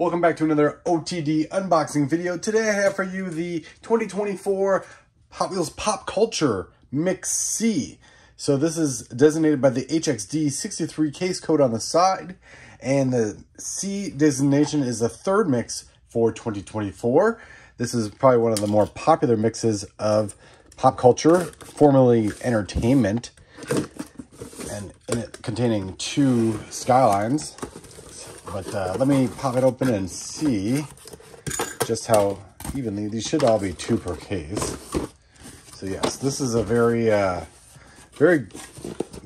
Welcome back to another OTD unboxing video. Today I have for you the 2024 Hot Wheels Pop Culture Mix C. So this is designated by the HXD 63 case code on the side, and the C designation is the third mix for 2024. This is probably one of the more popular mixes of pop culture, formerly entertainment, and in it containing two Skylines. But let me pop it open and see just how evenly. These should all be two per case. So yes, this is a very, very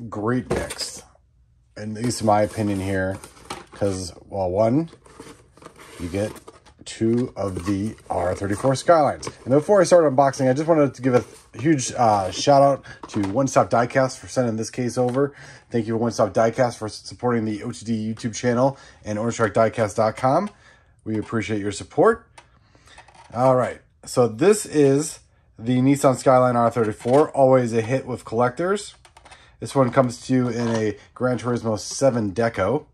great mix, at least in my opinion here, because, well, one, you get two of the R34 Skylines. And before I start unboxing, I just wanted to give a huge shout out to One Stop Diecast for sending this case over. Thank you, One Stop Diecast, for supporting the OTD YouTube channel and orangetrackdiecast.com. We appreciate your support. All right, so this is the Nissan Skyline R34, always a hit with collectors. This one comes to you in a Gran Turismo 7 deco.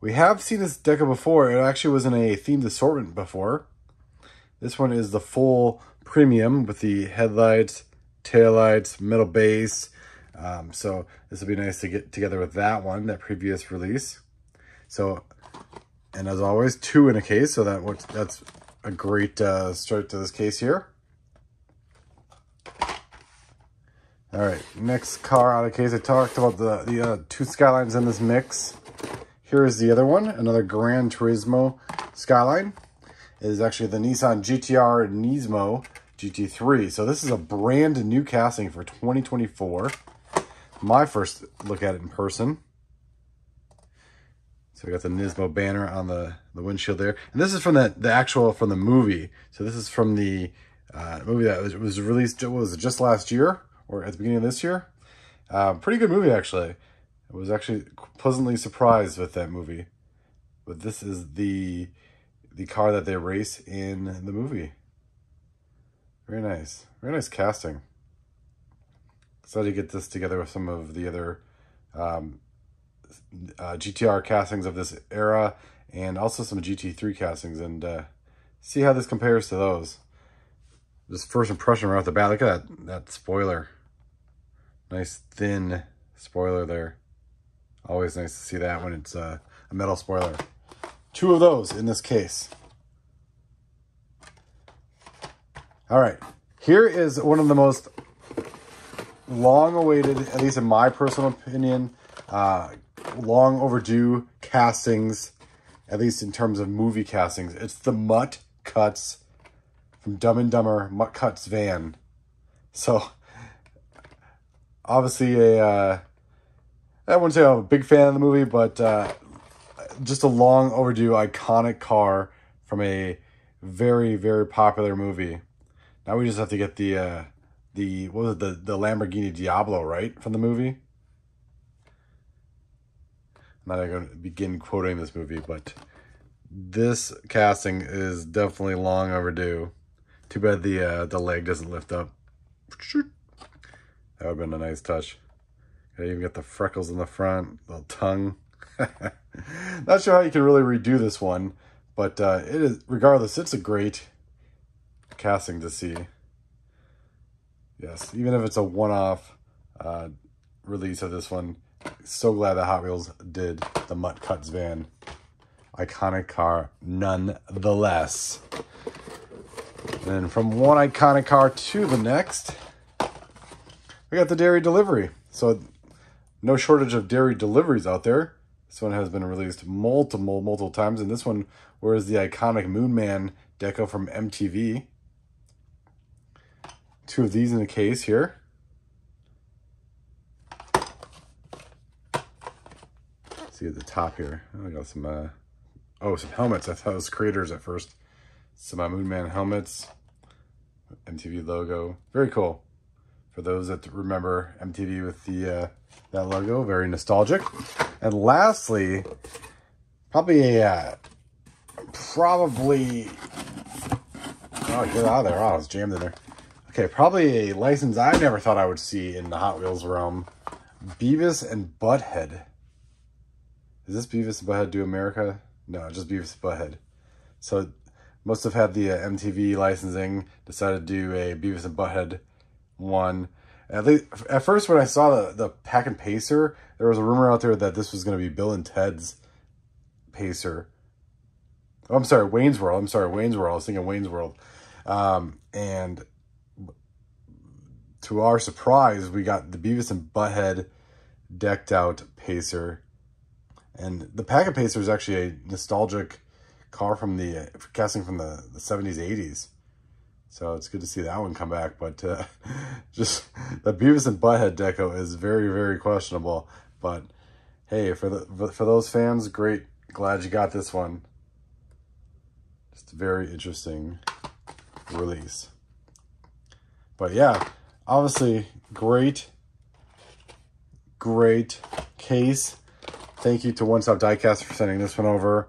We have seen this deco before. It actually was in a themed assortment before. This one is the full premium with the headlights, taillights, metal base. So this will be nice to get together with that one, that previous release. So, and as always, two in a case. So that's a great start to this case here. All right, next car out of case. I talked about the two Skylines in this mix. Here is the other one, another Gran Turismo Skyline. It is actually the Nissan GTR Nismo GT3. So this is a brand new casting for 2024. My first look at it in person. So we got the Nismo banner on the windshield there. And this is from the movie. So this is from the movie that was released, what was it, just last year or at the beginning of this year? Pretty good movie, actually. I was actually pleasantly surprised with that movie. But this is the car that they race in the movie. Very nice. Very nice casting. Excited to get this together with some of the other GTR castings of this era, and also some GT3 castings, and see how this compares to those. Just first impression right off the bat. Look at that spoiler. Nice thin spoiler there. Always nice to see that when it's a metal spoiler. Two of those in this case. All right, here is one of the most long-awaited, at least in my personal opinion, long overdue castings, at least in terms of movie castings. It's the Mutt Cutts from Dumb and Dumber, Mutt Cutts Van. So, obviously I wouldn't say I'm a big fan of the movie, but just a long overdue iconic car from a very, very popular movie. Now we just have to get the Lamborghini Diablo, right, from the movie? I'm not going to begin quoting this movie, but this casting is definitely long overdue. Too bad the leg doesn't lift up. That would have been a nice touch. I even got the freckles in the front, little tongue. Not sure how you can really redo this one, but it is, regardless, it's a great casting to see. Yes, even if it's a one-off release of this one, so glad that Hot Wheels did the Mutt Cutts Van. Iconic car, nonetheless. And from one iconic car to the next, we got the Dairy Delivery. So, no shortage of Dairy Deliveries out there. This one has been released multiple times. And this one, whereas the iconic Moonman deco from MTV. Two of these in a case here. Let's see at the top here. Oh, I got some, some helmets. I thought it was creators at first. Some Moonman helmets. MTV logo. Very cool. For those that remember MTV with that logo, very nostalgic. And lastly, probably oh, get out of there. Oh, it's jammed in there. Okay, probably a license I never thought I would see in the Hot Wheels realm. Beavis and Butthead. Is this Beavis and Butthead Do America? No, just Beavis and Butthead. So most have had the MTV licensing, decided to do a Beavis and Butthead one. At least at first, when I saw the Pack and Pacer, there was a rumor out there that this was going to be Bill and Ted's Pacer. Oh, I'm sorry, Wayne's World. I'm sorry, Wayne's World. I was thinking Wayne's World. And to our surprise, we got the Beavis and Butthead decked out Pacer. And the Pack and Pacer is actually a nostalgic car from the casting from the 70s, 80s. So it's good to see that one come back. But just the Beavis and Butthead deco is very, very questionable. But hey, for those fans, great. Glad you got this one. Just a very interesting release. But yeah, obviously great, great case. Thank you to One Stop Diecast for sending this one over.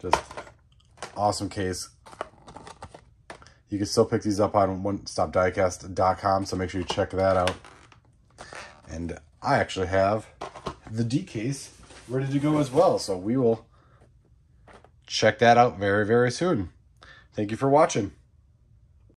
Just awesome case. You can still pick these up on onestopdiecast.com, so make sure you check that out. And I actually have the D case ready to go as well, so we will check that out very, very soon. Thank you for watching.